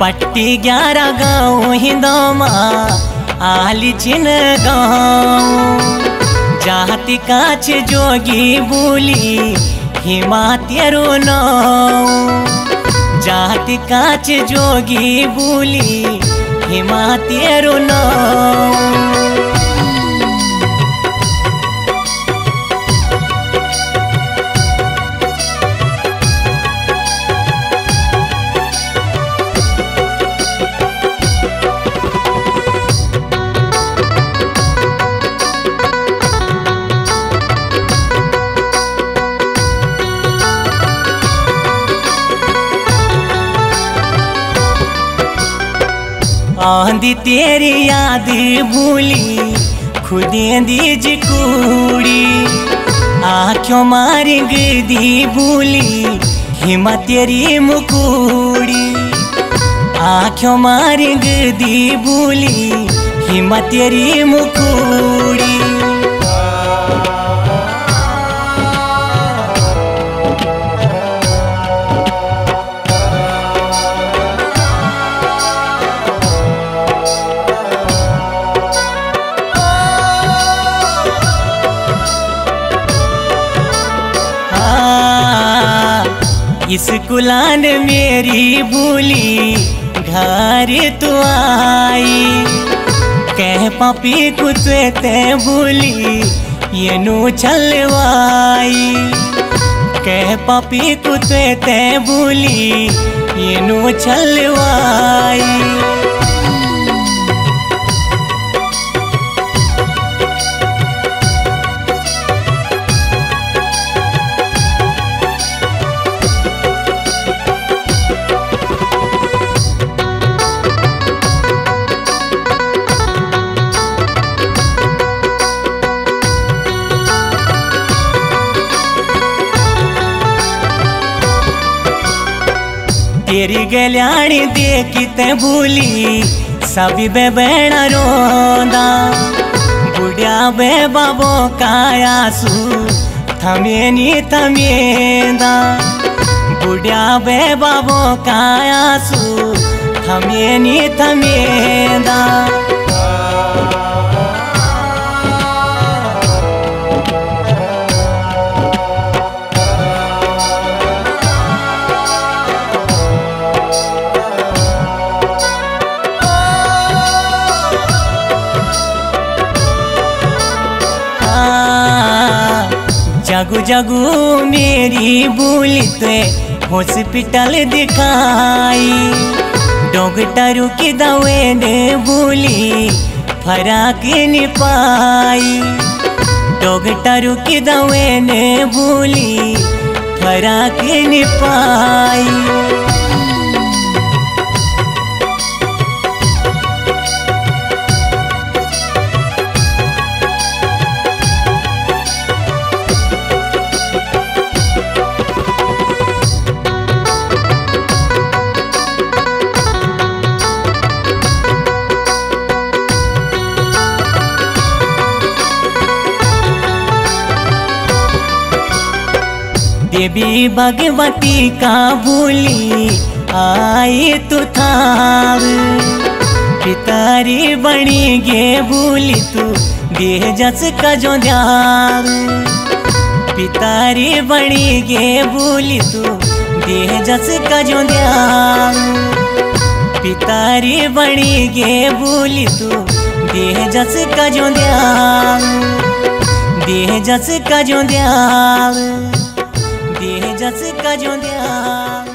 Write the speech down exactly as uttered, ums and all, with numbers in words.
पट्टी ग्यारह गाँव हिंदो माँ आली चिन गाँव जाति काच जोगी बोली हिमात्यरु नाव जाति काच जोगी बोली हिमात्यरु नाव आंधी तेरी याद भूली खुदेंदी जिकूड़ी आँखों मारी गिरदी भूली हिम्मत तेरी मुकूड़ी आँखों मारी गिरदी भूली हिम्मत तेरी मुकूड़ी इस कुलान मेरी बोली घर तू आई कह पापी कुत्ते ते बोली ये नू चलवाई कह पापी कुत्ते ते बोली ये नू चलवाई तेरी गल्याणी देखी ते भूली सभी बे बहण रोंदा बुढ़िया बे बाबो काया सू थमेनी थमेंदा बुढ़िया बे बाबो काया सू थमेनी थमेंदा जगू जगू मेरी बोली ते हॉस्पिटल दिखाई डॉक्टरों की दवे ने बोली फराक नहीं पाई डॉक्टरों की दवे ने बोली फराक नहीं पाई देवी भगवती का बोली आई तू थाव पितारी बनी गे बोली तू दे जस का जो ध्यान पितारी बनी गे बोली तू दे जस का जो ध्यान पितारी बनी गे बोली तू दे जस का जो ध्यान दे जस का जो ध्यान जस का जो दिया।